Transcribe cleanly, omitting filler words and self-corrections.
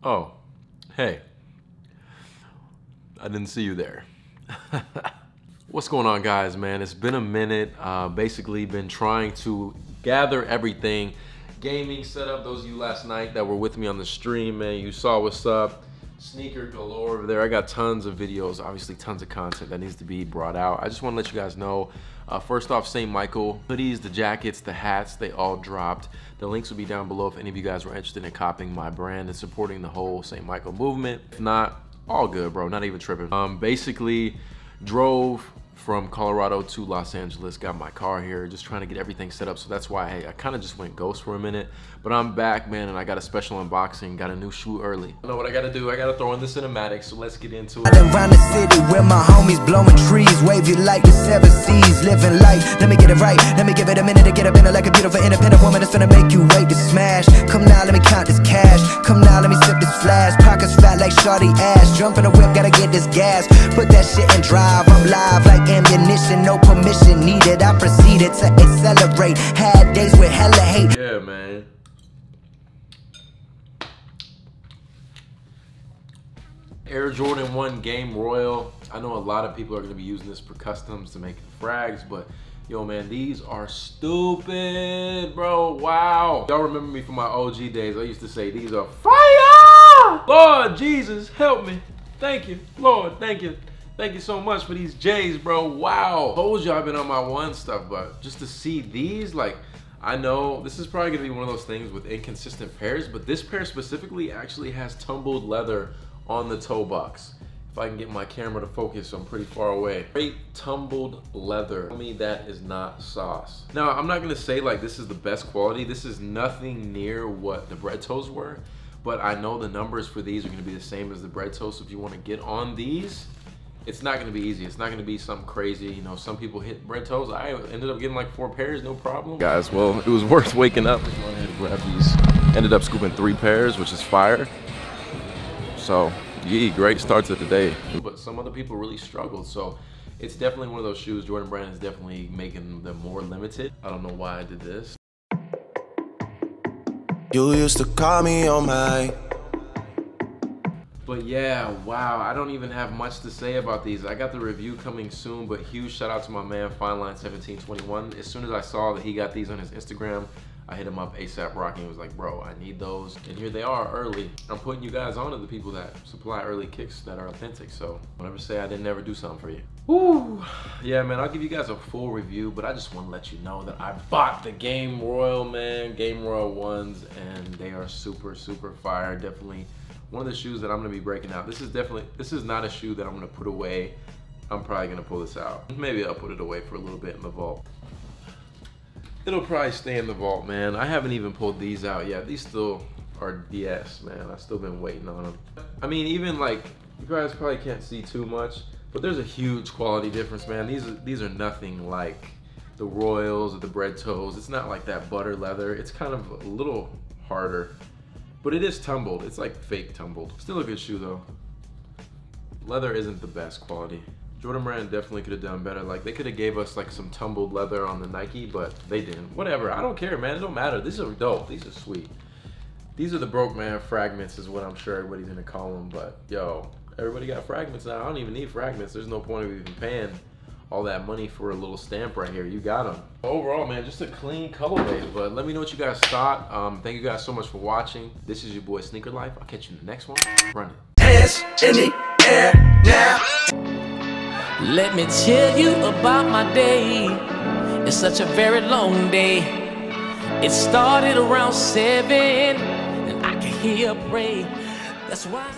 Oh, hey, I didn't see you there. What's going on, guys, man? It's been a minute. Basically been trying to gather everything. Gaming setup, those of you last night that were with me on the stream, man, you saw what's up. Sneaker galore over there. I got tons of videos, obviously tons of content that needs to be brought out. I just want to let you guys know, first off, St. Michael hoodies, the jackets, the hats, they all dropped. The links will be down below if any of you guys were interested in copying my brand and supporting the whole St. Michael movement. If not, all good, bro, not even tripping. Basically drove from Colorado to Los Angeles, got my car here, just trying to get everything set up. So that's why I kind of just went ghost for a minute, but I'm back, man, and I got a special unboxing, got a new shoe early. I know what I gotta do, I gotta throw in the cinematic, so let's get into it. Around the city where my homies blowing trees, wavy like the seven seas, living life, let me get it right, let me give it a minute to get up in it like a beautiful independent woman that's gonna make you wait to smash. Come now, let me count this cash, come now, let me sip this flash, pockets fat like shawty ass, jump in the whip, gotta get this gas, put that shit in drive, I'm live like ammunition, no permission needed. I proceeded to accelerate. Had days with hella hate. Yeah, man. Air Jordan 1 Game Royal. I know a lot of people are going to be using this for customs to make frags, but yo, man, these are stupid, bro. Wow. Y'all remember me from my OG days. I used to say these are fire. Lord Jesus, help me. Thank you, Lord. Thank you. Thank you so much for these J's, bro. Wow. Told you I've been on my one stuff, but just to see these, like, I know this is probably gonna be one of those things with inconsistent pairs, but this pair specifically actually has tumbled leather on the toe box. If I can get my camera to focus, I'm pretty far away. Great tumbled leather. Tell me that is not sauce. Now, I'm not gonna say like this is the best quality. This is nothing near what the bread toes were, but I know the numbers for these are gonna be the same as the bread toes. So if you wanna get on these, it's not gonna be easy. It's not gonna be something crazy. You know, some people hit bread toes. I ended up getting like 4 pairs, no problem. Guys, well, it was worth waking up. I went ahead and grabbed these. Ended up scooping 3 pairs, which is fire. So, yee, great start to the day. But some other people really struggled, so it's definitely one of those shoes. Jordan Brand is definitely making them more limited. I don't know why I did this. You used to call me on my... But yeah, wow, I don't even have much to say about these. I got the review coming soon, but huge shout out to my man, FineLine1721. As soon as I saw that he got these on his Instagram, I hit him up ASAP Rocky and was like, bro, I need those. And here they are early. I'm putting you guys on to the people that supply early kicks that are authentic. So don't ever say I didn't ever do something for you. Woo! Yeah, man, I'll give you guys a full review, but I just want to let you know that I bought the Game Royal, man, Game Royal 1s, and they are super, super fire. Definitely one of the shoes that I'm gonna be breaking out. This is not a shoe that I'm gonna put away. I'm probably gonna pull this out. Maybe I'll put it away for a little bit in the vault. It'll probably stay in the vault, man. I haven't even pulled these out yet. These still are DS, man. I've still been waiting on them. I mean, even like, you guys probably can't see too much, but there's a huge quality difference, man. These are nothing like the Royals or the bread toes. It's not like that butter leather. It's kind of a little harder. But it is tumbled, it's like fake tumbled. Still a good shoe though. Leather isn't the best quality. Jordan Brand definitely could have done better. Like they could have gave us like some tumbled leather on the Nike, but they didn't. Whatever, I don't care, man, it don't matter. These are dope, these are sweet. These are the broke man fragments is what I'm sure everybody's gonna call them, but yo, everybody got fragments now. I don't even need fragments. There's no point of even paying all that money for a little stamp right here. You got them. Overall, man, just a clean colorway, but let me know what you guys thought. Thank you guys so much for watching. This is your boy Sneaker Life. I'll catch you in the next one. Run it. Hands in the air now. Let me tell you about my day. It's such a very long day. It started around 7 and I can hear a pray. That's why